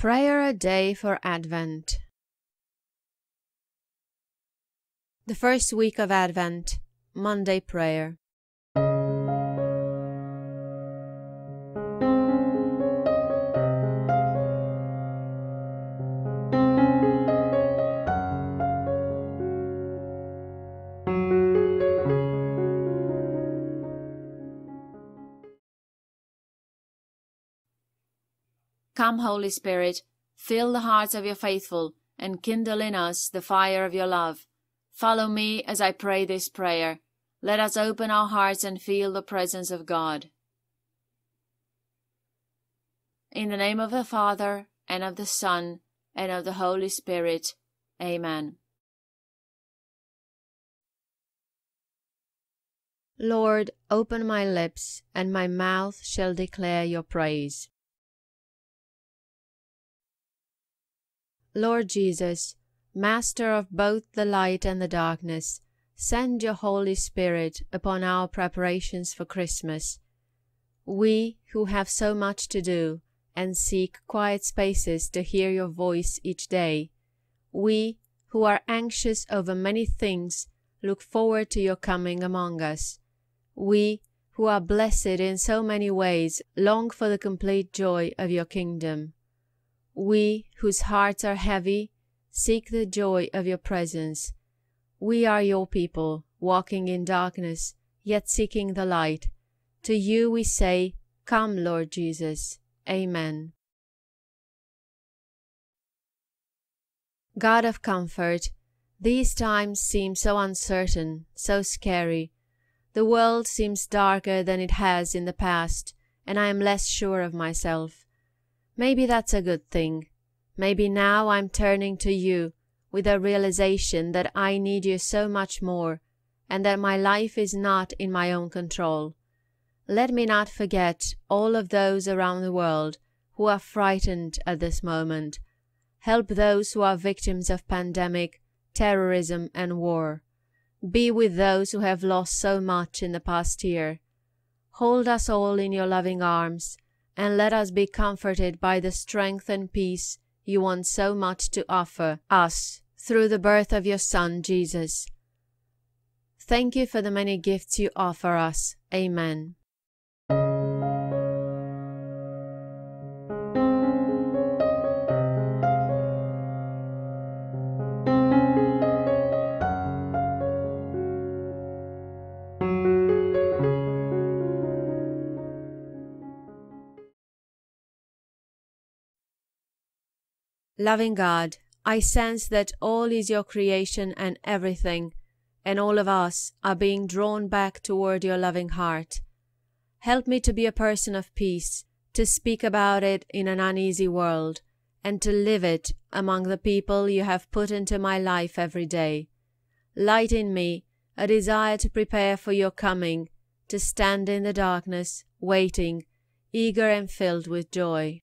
Prayer a Day for Advent. The first week of Advent, Monday Prayer. Come, Holy Spirit, fill the hearts of your faithful, and kindle in us the fire of your love. Follow me as I pray this prayer. Let us open our hearts and feel the presence of God. In the name of the Father, and of the Son, and of the Holy Spirit. Amen. Lord, open my lips, and my mouth shall declare your praise. Lord Jesus, Master of both the light and the darkness, send your Holy Spirit upon our preparations for Christmas. We who have so much to do and seek quiet spaces to hear your voice each day, we who are anxious over many things, look forward to your coming among us. We who are blessed in so many ways, long for the complete joy of your kingdom. We whose hearts are heavy, seek the joy of your presence. We are your people, walking in darkness, yet seeking the light. To you we say, come, Lord Jesus. Amen. God of comfort, these times seem so uncertain, so scary. The world seems darker than it has in the past, and I am less sure of myself. Maybe that's a good thing. Maybe now I'm turning to you with a realization that I need you so much more and that my life is not in my own control. Let me not forget all of those around the world who are frightened at this moment. Help those who are victims of pandemic, terrorism and war. Be with those who have lost so much in the past year. Hold us all in your loving arms, and let us be comforted by the strength and peace you want so much to offer us through the birth of your Son, Jesus. Thank you for the many gifts you offer us. Amen. Loving God, I sense that all is your creation and everything, and all of us are being drawn back toward your loving heart. Help me to be a person of peace, to speak about it in an uneasy world, and to live it among the people you have put into my life every day. Light in me a desire to prepare for your coming, to stand in the darkness, waiting, eager and filled with joy.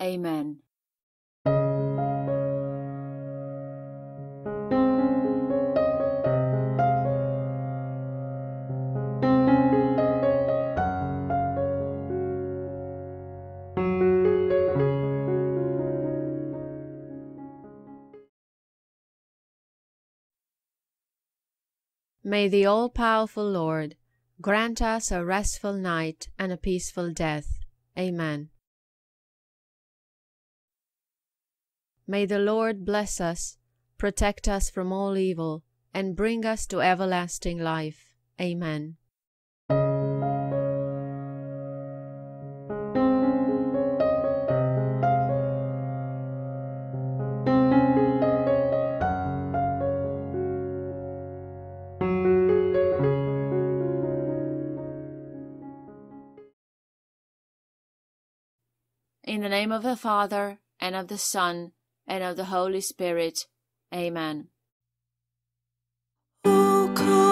Amen. May the all-powerful Lord grant us a restful night and a peaceful death. Amen. May the Lord bless us, protect us from all evil, and bring us to everlasting life. Amen. In the name of the Father, and of the Son, and of the Holy Spirit. Amen. Oh,